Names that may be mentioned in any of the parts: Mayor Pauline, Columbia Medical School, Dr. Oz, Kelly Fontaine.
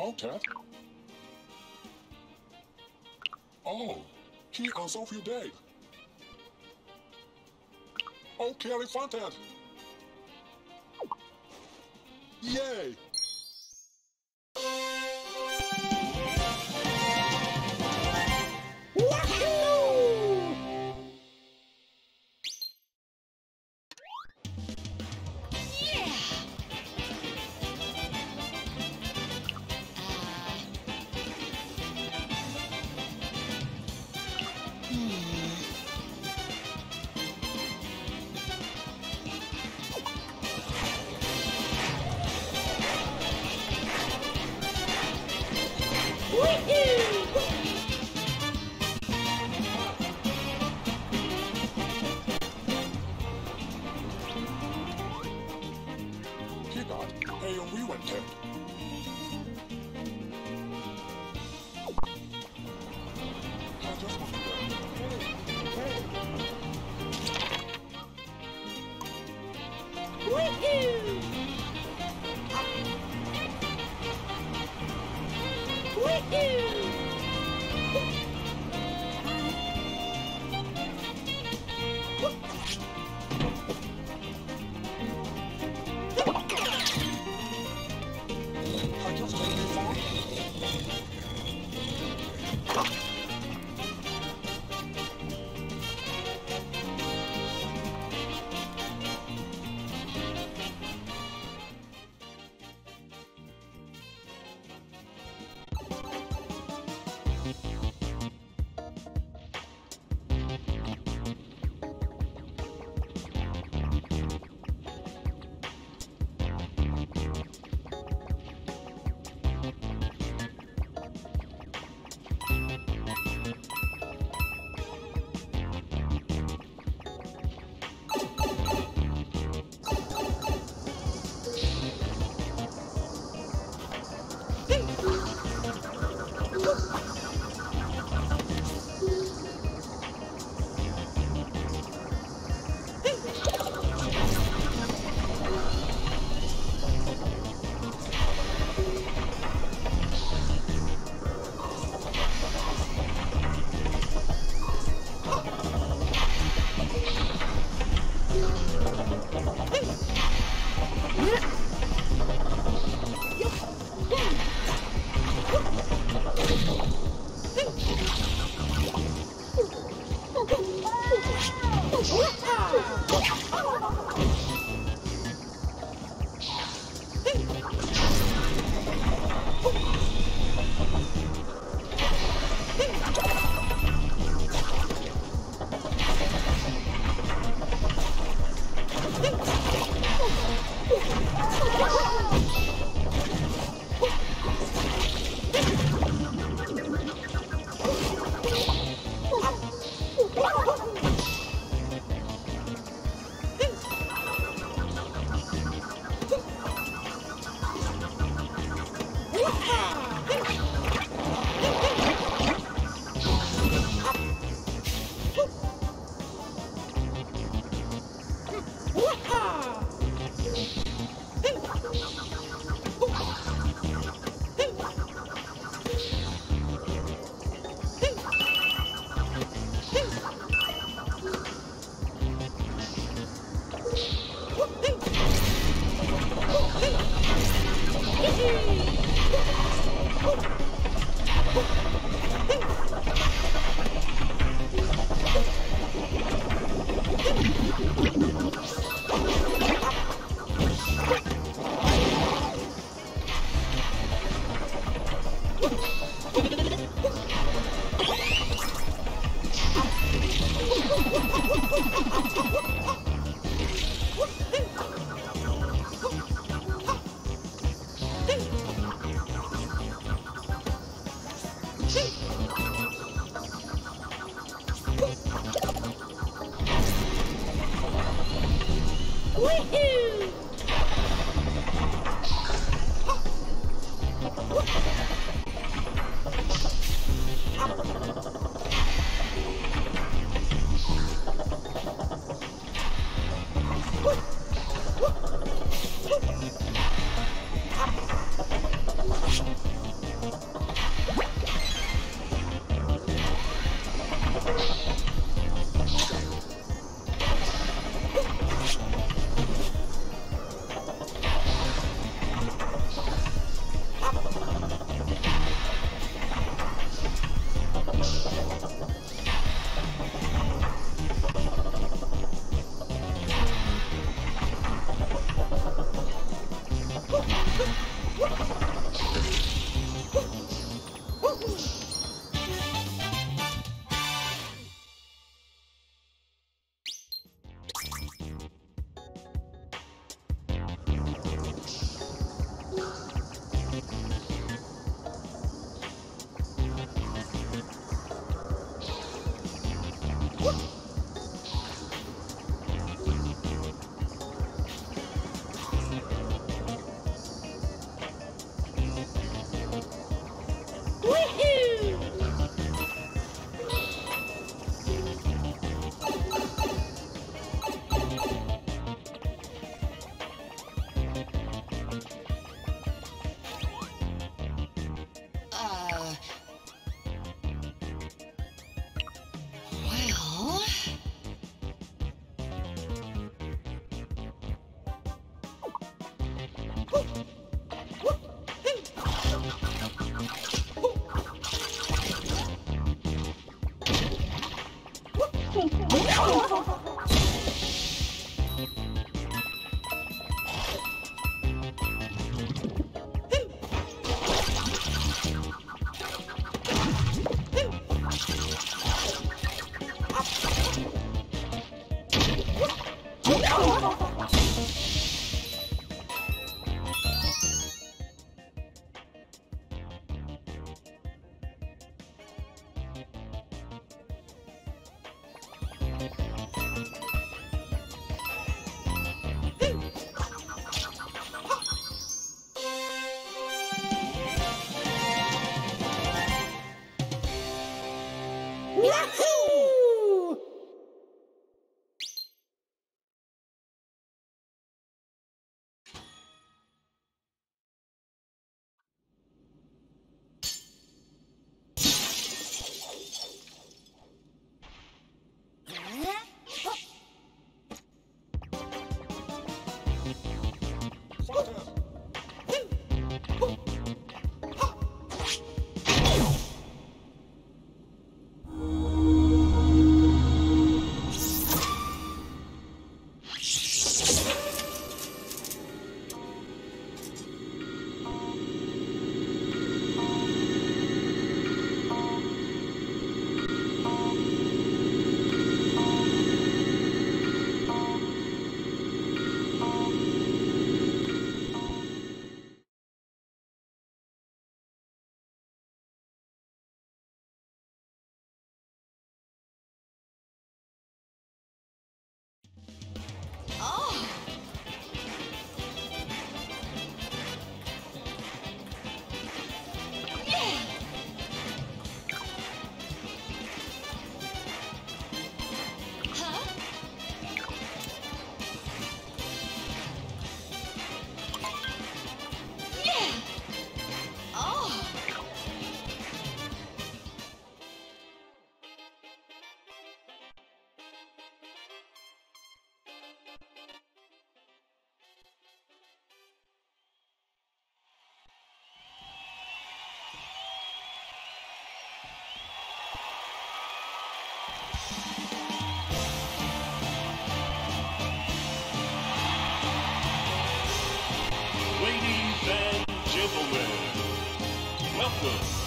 Okay. Oh, he on so few days. Oh, Kelly Fontaine. Yay. Welcome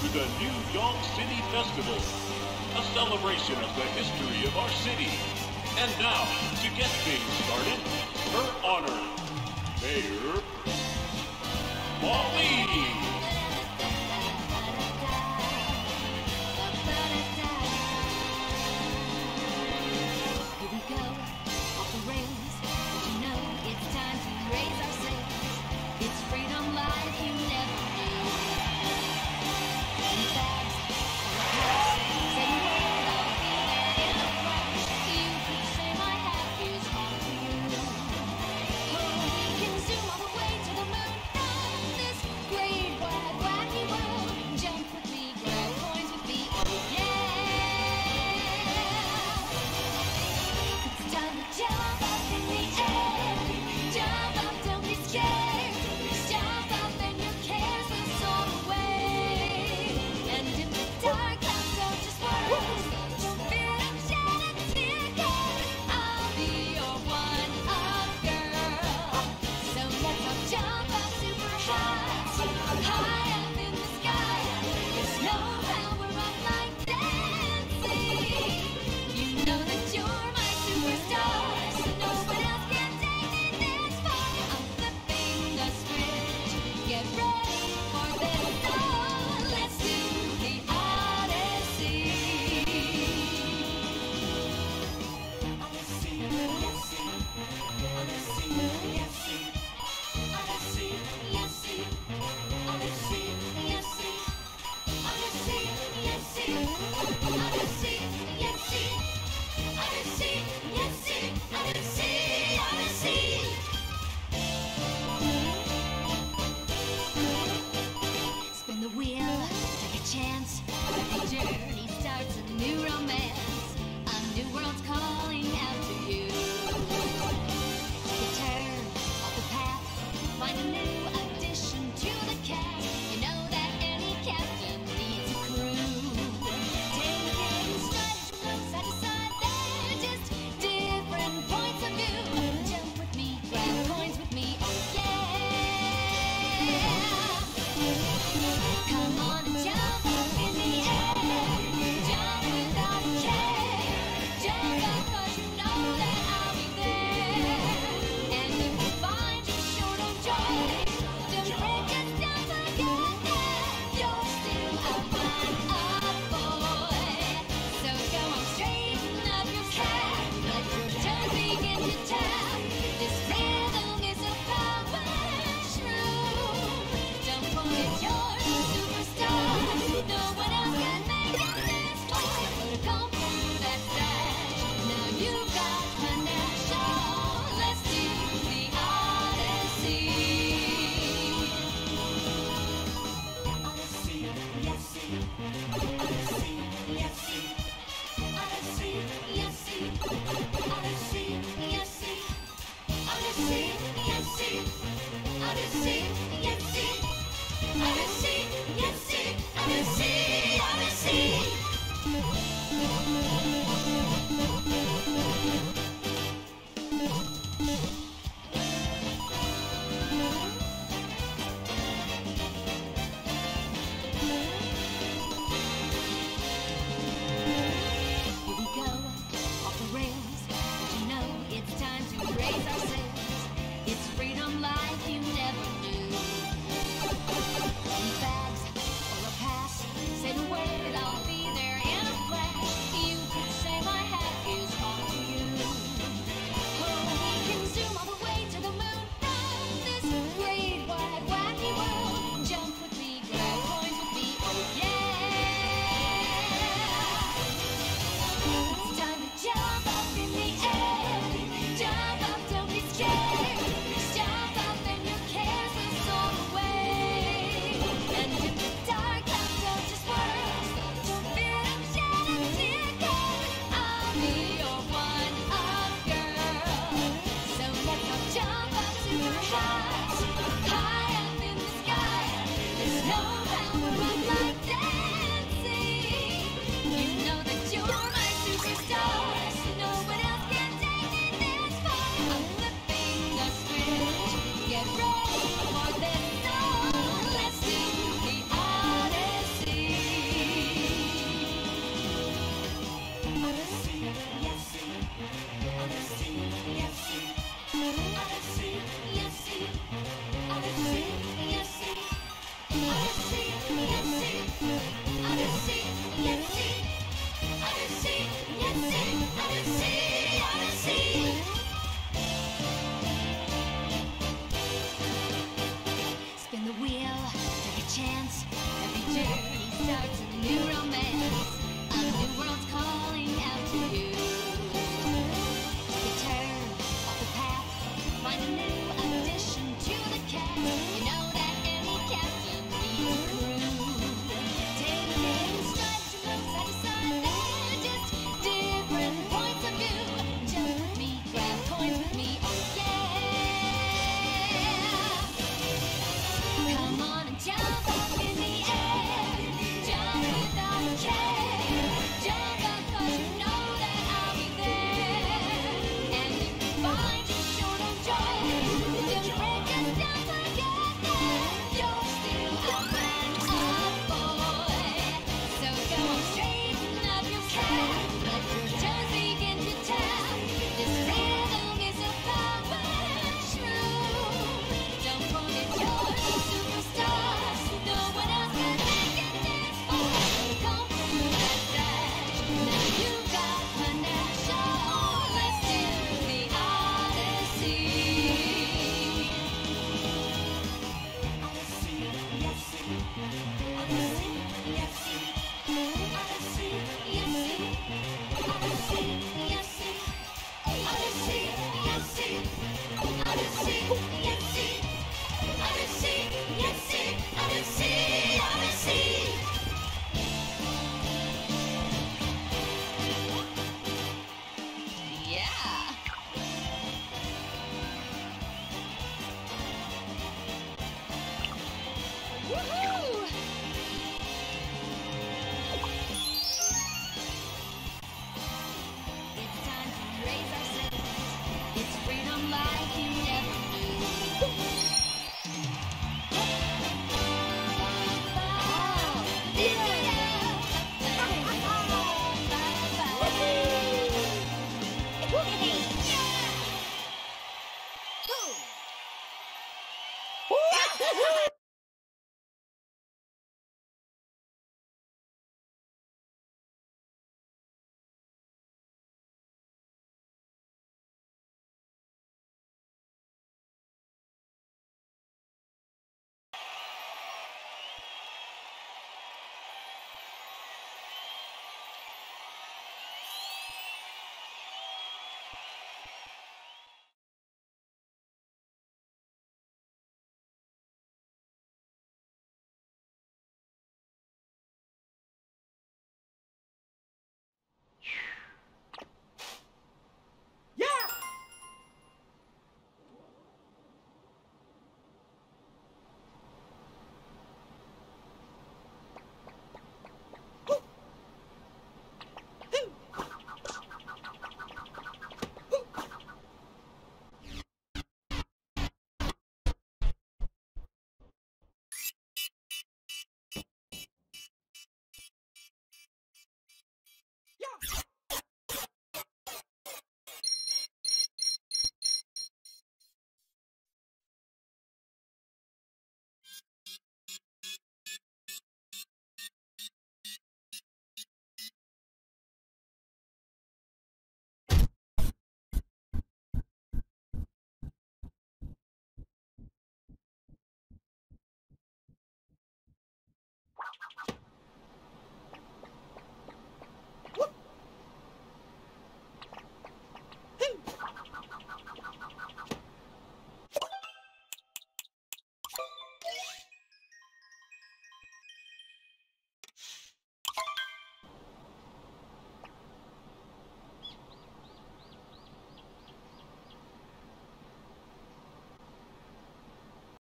to the New York City Festival, a celebration of the history of our city. And now, to get things started, her honor, Mayor Pauline. Here we go, off the rails, but you know it's